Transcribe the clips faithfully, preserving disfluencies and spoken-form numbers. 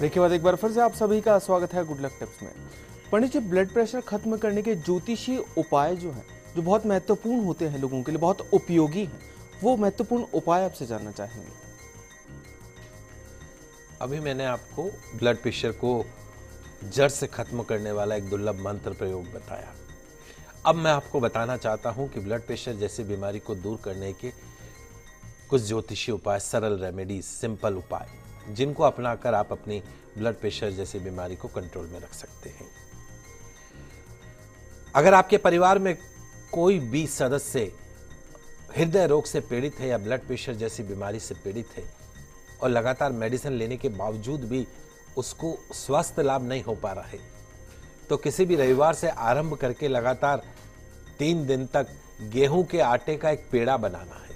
देखिए बाद एक बार फिर से आप सभी का स्वागत है गुड लक टिप्स में। पंडित जी, ब्लड प्रेशर खत्म करने के ज्योतिषीय उपाय जो हैं, जो बहुत महत्वपूर्ण होते हैं, लोगों के लिए बहुत उपयोगी हैं, वो महत्वपूर्ण उपाय आपसे जानना चाहेंगे। अभी मैंने आपको ब्लड प्रेशर को जड़ से खत्म करने वाला एक दुर्लभ मंत्र प्रयोग बताया। अब मैं आपको बताना चाहता हूं कि ब्लड प्रेशर जैसी बीमारी को दूर करने के कुछ ज्योतिषीय उपाय, सरल रेमेडीज, सिंपल उपाय, जिनको अपनाकर आप अपनी ब्लड प्रेशर जैसी बीमारी को कंट्रोल में रख सकते हैं। अगर आपके परिवार में कोई भी सदस्य हृदय रोग से पीड़ित है या ब्लड प्रेशर जैसी बीमारी से पीड़ित है और लगातार मेडिसिन लेने के बावजूद भी उसको स्वास्थ्य लाभ नहीं हो पा रहा है, तो किसी भी रविवार से आरंभ करके लगातार तीन दिन तक गेहूं के आटे का एक पेड़ा बनाना है।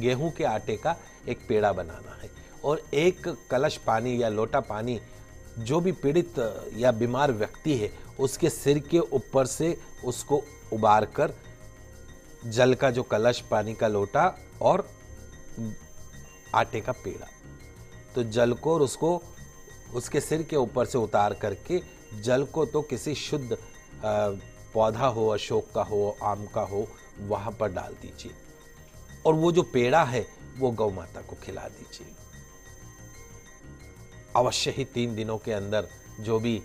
गेहूं के आटे का एक पेड़ा बनाना है और एक कलश पानी या लोटा पानी जो भी पीड़ित या बीमार व्यक्ति है उसके सिर के ऊपर से उसको उबार कर जल का जो कलश, पानी का लोटा और आटे का पेड़ा, तो जल को और उसको उसके सिर के ऊपर से उतार करके जल को तो किसी शुद्ध पौधा हो, अशोक का हो, आम का हो, वहाँ पर डाल दीजिए और वो जो पेड़ा है वो गौ माता को खिला दीजिए। अवश्य ही तीन दिनों के अंदर जो भी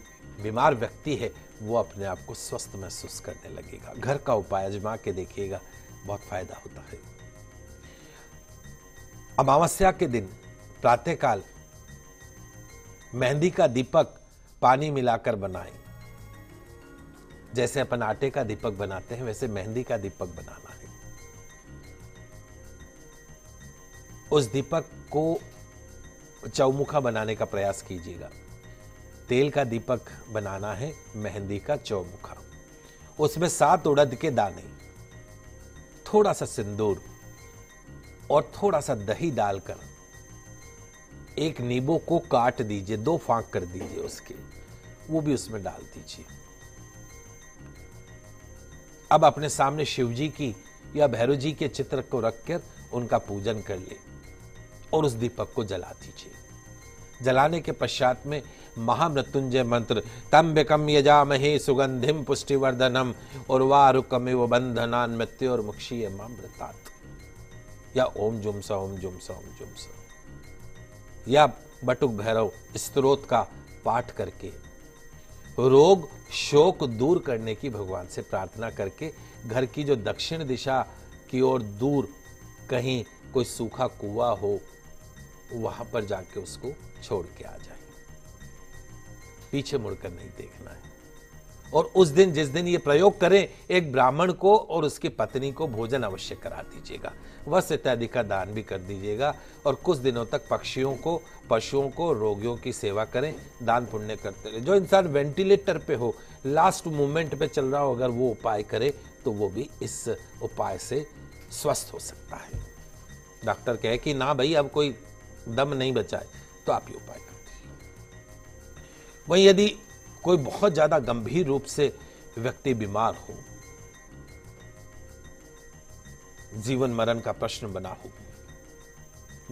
बीमार व्यक्ति है वो अपने आप को स्वस्थ महसूस करने लगेगा। घर का उपाय आजमा के देखिएगा, बहुत फायदा होता है। अमावस्या के दिन प्रातःकाल मेहंदी का दीपक पानी मिलाकर बनाएं। जैसे अपन आटे का दीपक बनाते हैं वैसे मेहंदी का दीपक बनाना है। उस दीपक को चौमुखा बनाने का प्रयास कीजिएगा। तेल का दीपक बनाना है, मेहंदी का चौमुखा, उसमें सात उड़द के दाने, थोड़ा सा सिंदूर और थोड़ा सा दही डालकर एक नींबू को काट दीजिए, दो फांक कर दीजिए उसके, वो भी उसमें डाल दीजिए। अब अपने सामने शिवजी की या भैरव जी के चित्र को रखकर उनका पूजन कर ले और उस दीपक को जला दीजिए। जलाने के पश्चात में महामृत्युंजय मंत्र, तंबिकम यजामहे सुगंधिम पुष्टिवर्धनम उर्वारुकमिव बंधनान मृत्योर मुक्षीय मामृतात्, या ओम जुम सा ओम जुम सा ओम जुम सा, या बटुक भैरव स्तोत्र का पाठ करके रोग शोक दूर करने की भगवान से प्रार्थना करके घर की जो दक्षिण दिशा की ओर दूर कहीं कोई सूखा कुआ हो वहां पर जाके उसको छोड़ के आ जाए। पीछे मुड़कर नहीं देखना है। और उस दिन, जिस दिन ये प्रयोग करें, एक ब्राह्मण को और उसकी पत्नी को भोजन अवश्य करा दीजिएगा। वस्त्र इत्यादि का दान भी कर दीजिएगा और कुछ दिनों तक पक्षियों को, पशुओं को, रोगियों की सेवा करें, दान पुण्य करते रहे। जो इंसान वेंटिलेटर पे हो, लास्ट मोमेंट पे चल रहा हो, अगर वो उपाय करे तो वो भी इस उपाय से स्वस्थ हो सकता है। डॉक्टर कहे कि ना भाई अब कोई दम नहीं बचा है तो आप ये उपाय कर दीजिए। वहीं यदि कोई बहुत ज्यादा गंभीर रूप से व्यक्ति बीमार हो, जीवन मरण का प्रश्न बना हो,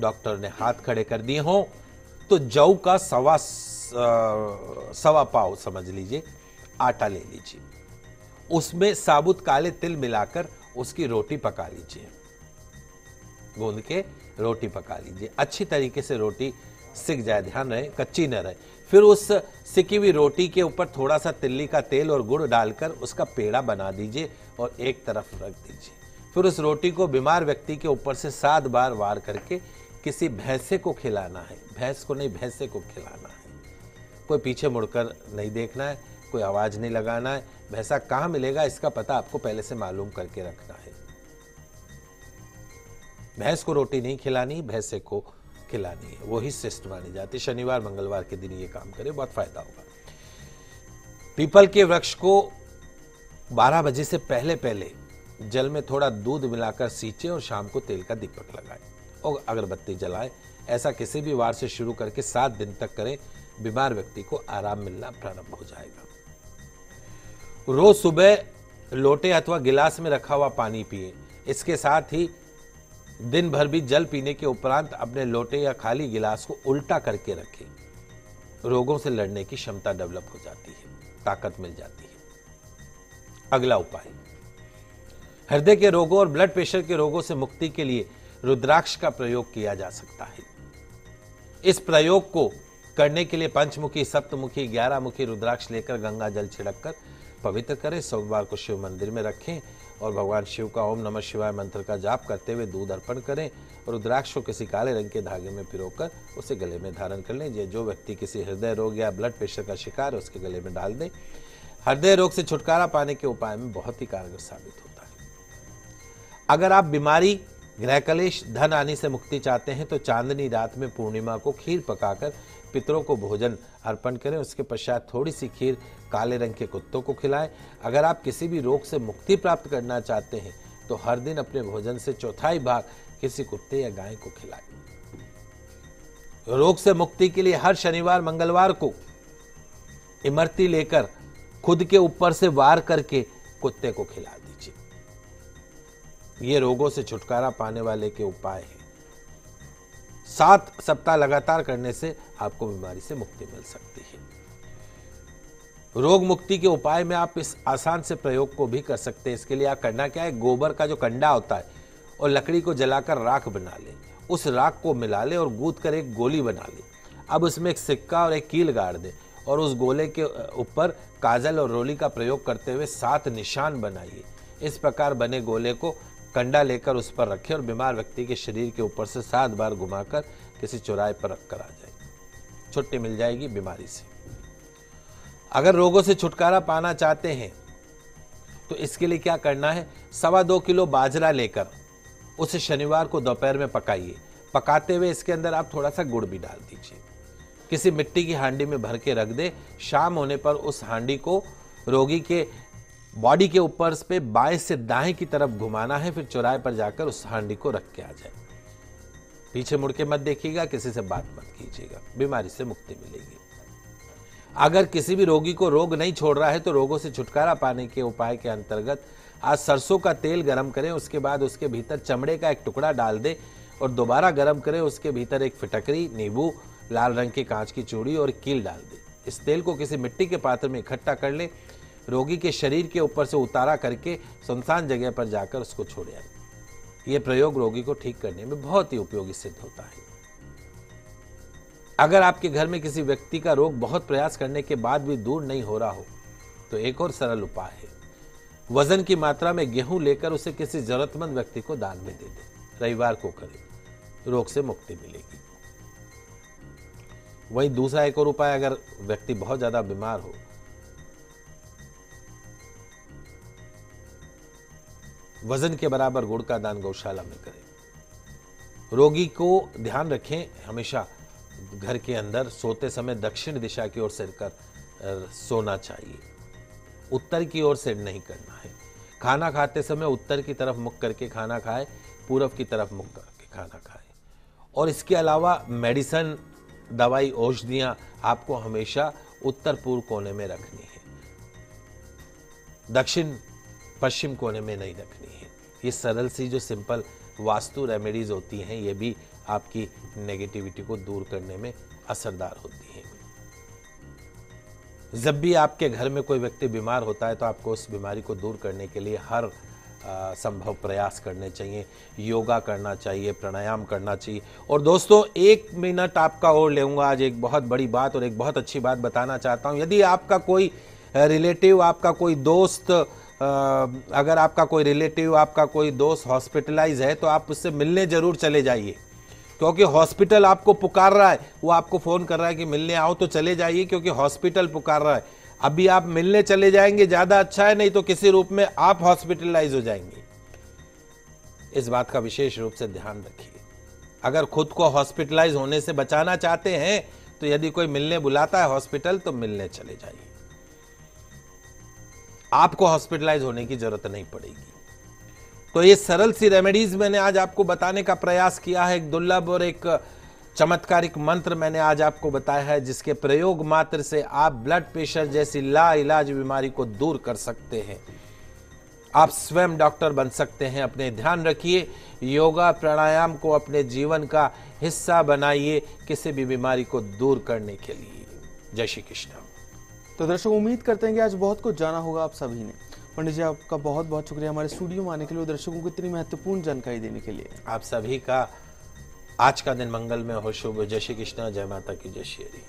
डॉक्टर ने हाथ खड़े कर दिए हो, तो जौ का सवा सवा पाव समझ लीजिए आटा ले लीजिए, उसमें साबुत काले तिल मिलाकर उसकी रोटी पका लीजिए, गूंद के रोटी पका लीजिए। अच्छी तरीके से रोटी सिक जाए, ध्यान रहे कच्ची न रहे। फिर उस सिकी हुई रोटी के ऊपर थोड़ा सा तिल्ली का तेल और गुड़ डालकर उसका पेड़ा बना दीजिए और एक तरफ रख दीजिए। फिर उस रोटी को बीमार व्यक्ति के ऊपर से सात बार वार करके किसी भैंसे को खिलाना है। भैंस को नहीं, भैंसे को खिलाना है। कोई पीछे मुड़कर नहीं देखना है, कोई आवाज़ नहीं लगाना है। भैंसा कहाँ मिलेगा इसका पता आपको पहले से मालूम करके रखना है। भैंस को रोटी नहीं खिलानी, भैंसे को खिलानी है। वही श्रेष्ठ मानी जाती। शनिवार मंगलवार के दिन ये काम करें, बहुत फायदा होगा। पीपल के वृक्ष को बारह बजे से पहले पहले जल में थोड़ा दूध मिलाकर सींचे और शाम को तेल का दीपक लगाएं और अगरबत्ती जलाएं। ऐसा किसी भी वार से शुरू करके सात दिन तक करें, बीमार व्यक्ति को आराम मिलना प्रारंभ हो जाएगा। रोज सुबह लोटे अथवा गिलास में रखा हुआ पानी पिए। इसके साथ ही दिन भर भी जल पीने के उपरांत अपने लोटे या खाली गिलास को उल्टा करके रखें रोगों से लड़ने की क्षमता डेवलप हो जाती है, ताकत मिल जाती है। अगला उपाय, हृदय के रोगों और ब्लड प्रेशर के रोगों से मुक्ति के लिए रुद्राक्ष का प्रयोग किया जा सकता है। इस प्रयोग को करने के लिए पंचमुखी, सप्तमुखी, ग्यारह मुखी रुद्राक्ष लेकर गंगा जल छिड़ककर पवित्र करें। सोमवार को शिव मंदिर में रखें और भगवान शिव का ओम नमः शिवाय मंत्र का जाप करते हुए दूध अर्पण करें। रुद्राक्ष को किसी काले रंग के धागे में पिरोकर उसे गले में धारण कर लें। जो व्यक्ति किसी हृदय रोग या ब्लड प्रेशर का शिकार है उसके गले में डाल दें। हृदय रोग से छुटकारा पाने के उपाय में बहुत ही कारगर साबित होता है। अगर आप बीमारी, ग्रह कलेश, धन आने से मुक्ति चाहते हैं तो चांदनी रात में पूर्णिमा को खीर पकाकर पितरों को भोजन अर्पण करें। उसके पश्चात थोड़ी सी खीर काले रंग के कुत्तों को खिलाएं। अगर आप किसी भी रोग से मुक्ति प्राप्त करना चाहते हैं तो हर दिन अपने भोजन से चौथाई भाग किसी कुत्ते या गाय को खिलाएं। रोग से मुक्ति के लिए हर शनिवार मंगलवार को इमरती लेकर खुद के ऊपर से वार करके कुत्ते को खिला दीजिए। ये रोगों से छुटकारा पाने वाले के उपाय हैं। सात सप्ताह लगातार करने से आपको बीमारी से मुक्ति मिल सकती है। रोग मुक्ति के उपाय में आप इस आसान से प्रयोग को भी कर सकते हैं। इसके लिए आप करना क्या है, गोबर का जो कंडा होता है और लकड़ी को जलाकर राख बना लें। उस राख को मिला लें और गूंथ कर एक गोली बना लें। अब उसमें एक सिक्का और एक कील गाड़ दें और उस गोले के ऊपर काजल और रोली का प्रयोग करते हुए सात निशान बनाइए। इस प्रकार बने गोले को कंडा लेकर उस पर रखें और बीमार व्यक्ति के शरीर के ऊपर से सात बार घुमाकर किसी चौराहे पर रखकर आ जाए। छुट्टी मिल जाएगी बीमारी से। अगर रोगों से छुटकारा पाना चाहते हैं तो इसके लिए क्या करना है, सवा दो किलो बाजरा लेकर उसे शनिवार को दोपहर में पकाइए। पकाते हुए इसके अंदर आप थोड़ा सा गुड़ भी डाल दीजिए। किसी मिट्टी की हांडी में भर के रख दे। शाम होने पर उस हांडी को रोगी के बॉडी के ऊपर पे बाएं से दाएं की तरफ घुमाना है। फिर चौराहे पर जाकर उस हांडी को रख के आ जाए। पीछे मुड़ के मत देखिएगा, किसी से बात मत कीजिएगा। बीमारी से मुक्ति मिलेगी। अगर किसी भी रोगी को रोग नहीं छोड़ रहा है तो रोगों से छुटकारा पाने के उपाय के अंतर्गत आज सरसों का तेल गर्म करें। उसके बाद उसके भीतर चमड़े का एक टुकड़ा डाल दें और दोबारा गर्म करें। उसके भीतर एक फिटकरी, नींबू, लाल रंग की कांच की चूड़ी और कील डाल दें। इस तेल को किसी मिट्टी के पात्र में इकट्ठा कर लें। रोगी के शरीर के ऊपर से उतारा करके सुनसान जगह पर जाकर उसको छोड़ आए। यह प्रयोग रोगी को ठीक करने में बहुत ही उपयोगी सिद्ध होता है। अगर आपके घर में किसी व्यक्ति का रोग बहुत प्रयास करने के बाद भी दूर नहीं हो रहा हो तो एक और सरल उपाय है, वजन की मात्रा में गेहूं लेकर उसे किसी जरूरतमंद व्यक्ति को दान में दे दें। रविवार को करें, रोग से मुक्ति मिलेगी। वहीं दूसरा एक और उपाय, अगर व्यक्ति बहुत ज्यादा बीमार हो वजन के बराबर गुड़ का दान गौशाला में करें। रोगी को ध्यान रखें, हमेशा घर के अंदर सोते समय दक्षिण दिशा की ओर सिर कर सोना चाहिए। उत्तर की ओर सिर नहीं करना है। खाना खाते समय उत्तर की तरफ मुख करके खाना खाएं, पूरब की तरफ मुख करके खाना खाएं। और इसके अलावा मेडिसन, दवाई, औषधियाँ आपको हमेशा उत्तर पूर्व कोने में रखनी है, दक्षिण पश्चिम कोने में नहीं रखनी है। ये सरल सी जो सिंपल वास्तु रेमेडीज होती हैं ये भी आपकी नेगेटिविटी को दूर करने में असरदार होती हैं। जब भी आपके घर में कोई व्यक्ति बीमार होता है तो आपको उस बीमारी को दूर करने के लिए हर आ, संभव प्रयास करने चाहिए। योगा करना चाहिए, प्राणायाम करना चाहिए। और दोस्तों, एक मिनट आपका और लूंगा। आज एक बहुत बड़ी बात और एक बहुत अच्छी बात बताना चाहता हूँ। यदि आपका कोई रिलेटिव, आपका कोई दोस्त, अगर आपका कोई रिलेटिव, आपका कोई दोस्त हॉस्पिटलाइज है तो आप उससे मिलने जरूर चले जाइए, क्योंकि हॉस्पिटल आपको पुकार रहा है। वो आपको फ़ोन कर रहा है कि मिलने आओ तो चले जाइए, क्योंकि हॉस्पिटल पुकार रहा है। अभी आप मिलने चले जाएंगे ज़्यादा अच्छा है, नहीं तो किसी रूप में आप हॉस्पिटलाइज हो जाएंगे। इस बात का विशेष रूप से ध्यान रखिए। अगर खुद को हॉस्पिटलाइज होने से बचाना चाहते हैं तो यदि कोई मिलने बुलाता है हॉस्पिटल तो मिलने चले जाइए। आपको हॉस्पिटलाइज होने की जरूरत नहीं पड़ेगी। तो ये सरल सी रेमेडीज मैंने आज आपको बताने का प्रयास किया है। एक दुर्लभ और एक चमत्कारिक मंत्र मैंने आज आपको बताया है, जिसके प्रयोग मात्र से आप ब्लड प्रेशर जैसी लाइलाज बीमारी को दूर कर सकते हैं। आप स्वयं डॉक्टर बन सकते हैं। अपने ध्यान रखिए, योगा प्राणायाम को अपने जीवन का हिस्सा बनाइए किसी भी बीमारी को दूर करने के लिए। जय श्री कृष्ण। तो दर्शक उम्मीद करते हैं कि आज बहुत कुछ जाना होगा आप सभी ने। पंडित जी आपका बहुत बहुत शुक्रिया हमारे स्टूडियो में आने के लिए, दर्शकों को इतनी महत्वपूर्ण जानकारी देने के लिए। आप सभी का आज का दिन मंगलमय हो, शुभ। जय श्री कृष्ण, जय माता की, जय श्री हरी।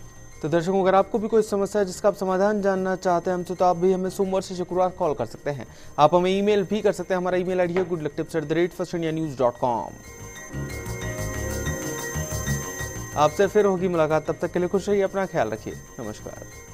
तो दर्शकों अगर आपको भी कोई समस्या है जिसका आप समाधान जानना चाहते हैं हमसे, तो आप भी हमें सोमवार से शुक्रवार कॉल कर सकते हैं। आप हमें ईमेल भी कर सकते हैं, हमारा ईमेल आईडी है good luck tips at the rate first India news dot com. आपसे फिर होगी मुलाकात, तब तक के लिए खुश रहिए, अपना ख्याल रखिए, नमस्कार।